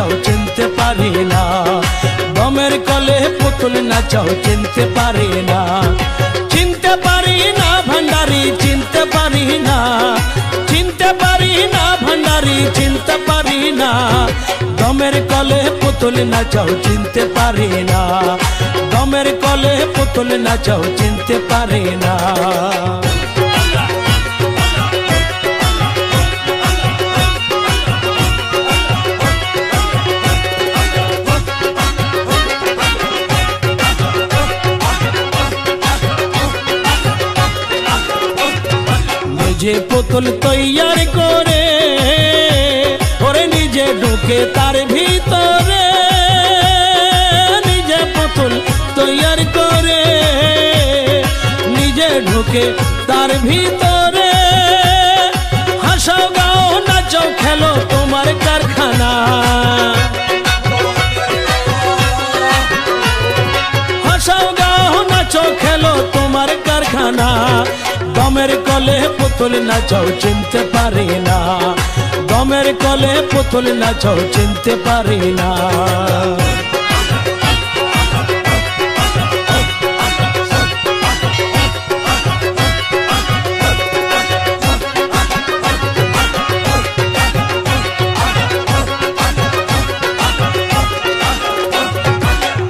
নাচাও চিনতে পারি না, দমের কলে পুতুল নাচাও চিনতে পারি না, চিনতে পারি না ভান্ডারি চিনতে পারি না, চিনতে পারি না ভান্ডারি চিনতে পারি না, দমের কলে পুতুল নাচাও চিনতে পারি না, দমের কলে পুতুল নাচাও চিনতে পারি না। मुझे पुतुल तैयार करे और निजे ढुके तार भीतरे, निजे पुतुल तैयार करे निजे ढुके तार भीतरे, हंसो गाओ नाचो खेलो तुम्हार कारखाना, हंसो गाओ नाचो खेलो तुम्हार कारखाना, दमेर कले पुतुल नाचाओ चिनते पारी ना, दमेर कले पुतुल नाचाओ चिनते पारी ना।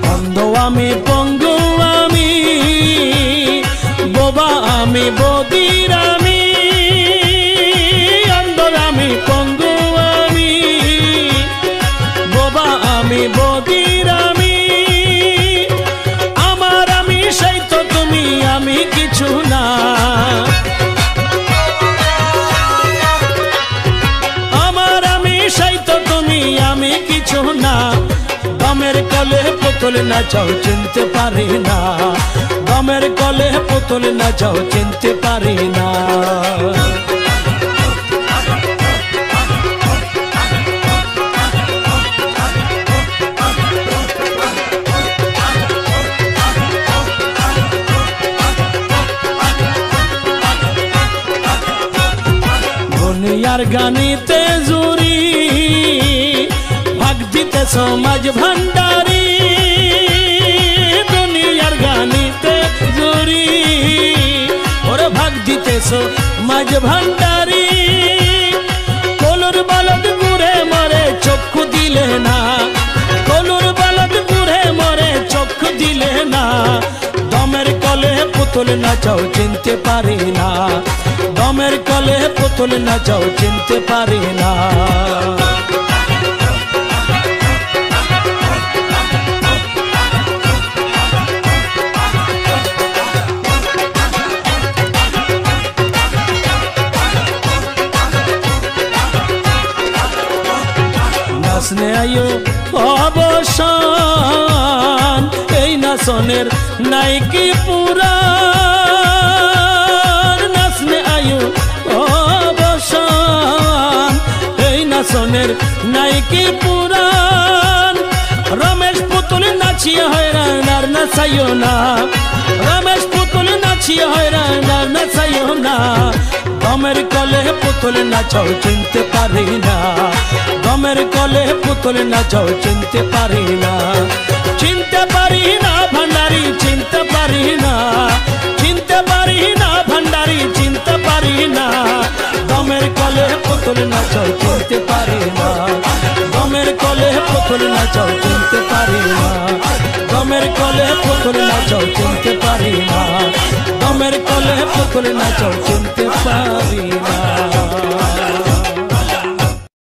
बंधु आमी पंगु आमी बोबा आमी दमेर कले पुतुल नाचाओ चिनते पारी ना, दमेर कले पुतुल नाचाओ चिनते पारी ना। दुनियार गानीते जुरी भक्तिते समाज भंडारी, दुनियार गानीते जुरी और भक्तिते समाज भंडारी, कोलुर बलद बुरे मरे चक्षु दिले ना, कोलुर बलद बुरे मरे चक्षु दिले ना, दमेर कले पुतुल नाचाओ चिनते पारी ना, दमेर कले पुतुल नाचाओ चिनते पारी ना। नाचने आयो अवसान এই নাচনের নাই কি পুরা, सोनेर नाइकी पुरान रमेश पुतुल नाचिया हैरान आर नाचाइयो ना, रमेश पुतुल नाचिया हैरान आर नाचाइयो ना, दमेर कले पुतुल नाचाओ चिनते पारी ना, दमेर कले पुतुल नाचाओ चिनते पारी ना, चिनते पारी ना भंडारी चिनते पारी ना, चिनते पारी ना भंडारी चिनते पारी ना, दमेर कले पुतुल नाचाओ चिनते पारी ना, दमेर कले पुतुल नाचाओ चिनते पारी ना, दमेर कले पुतुल नाचाओ चिनते पारी ना, दमेर कले पुतुल नाचाओ चिनते पारी ना।